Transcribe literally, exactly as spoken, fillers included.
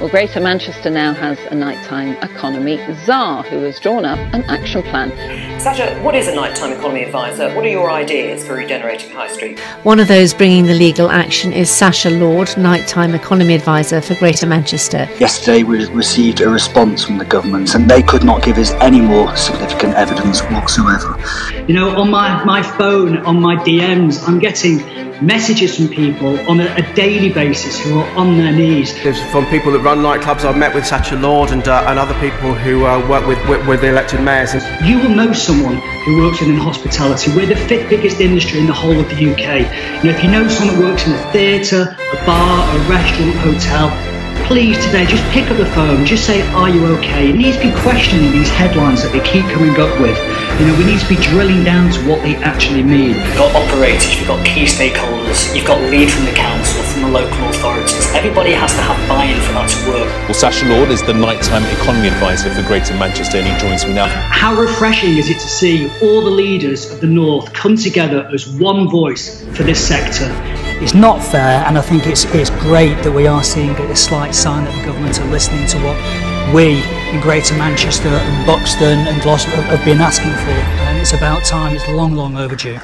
Well, Greater Manchester now has a nighttime economy czar who has drawn up an action plan. Sacha, what is a nighttime economy advisor? What are your ideas for regenerating High Street? One of those bringing the legal action is Sacha Lord, nighttime economy advisor for Greater Manchester. Yesterday we received a response from the government and they could not give us any more significant evidence whatsoever. You know, on my, my phone, on my D Ms, I'm getting messages from people on a, a daily basis who are on their knees. From people that run nightclubs, I've met with Sacha Lord and, uh, and other people who uh, work with, with, with the elected mayors. You will know someone who works within hospitality. We're the fifth biggest industry in the whole of the U K. You know, if you know someone that works in a theatre, a bar, a restaurant, a hotel, please today just pick up the phone, just say, are you okay? You need to be questioning these headlines that they keep coming up with. You know, we need to be drilling down to what they actually mean. You've got operators, you've got key stakeholders, you've got lead from the council, from the local authorities. Everybody has to have buy-in for that to work. Well, Sacha Lord is the nighttime economy advisor for Greater Manchester and he joins me now. How refreshing is it to see all the leaders of the North come together as one voice for this sector? It's not fair, and I think it's, it's great that we are seeing a slight sign that the government are listening to what we in Greater Manchester and Buxton and Glossop have been asking for, and it's about time. It's long, long overdue.